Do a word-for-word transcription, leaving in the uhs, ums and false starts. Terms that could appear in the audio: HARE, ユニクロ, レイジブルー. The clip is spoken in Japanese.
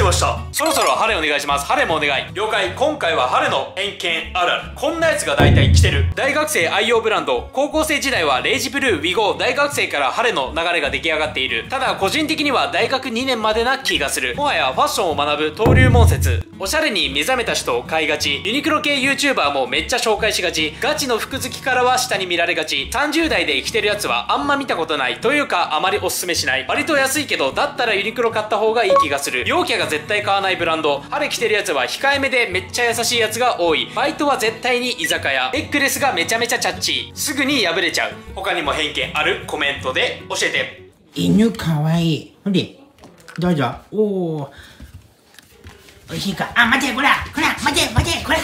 してました。そろそろ晴れお願いします。晴れもお願い。了解。今回は晴れの偏見あるある。こんなやつが大体来てる。大学生愛用ブランド。高校生時代はレイジブルーウィゴー。大学生から晴れの流れが出来上がっている。ただ個人的には大学にねんまでな気がする。もはやファッションを学ぶ登竜門説。おしゃれに目覚めた人を買いがち。ユニクロ系 YouTuber もめっちゃ紹介しがち。ガチの服好きからは下に見られがち。さんじゅう代で生きてるやつはあんま見たことない。というかあまりおすすめしない。割と安いけどだったらユニクロ買った方がいい気がする。陽キャが絶対買わないブランド。晴れ着てるやつは控えめでめっちゃ優しいやつが多い。バイトは絶対に居酒屋。ネックレスがめちゃめちゃチャッチー。すぐに破れちゃう。他にも偏見ある？コメントで教えて。犬かわいい。ほれどうぞ。おおおいしいか。あ、待てこらこら待て待てこら。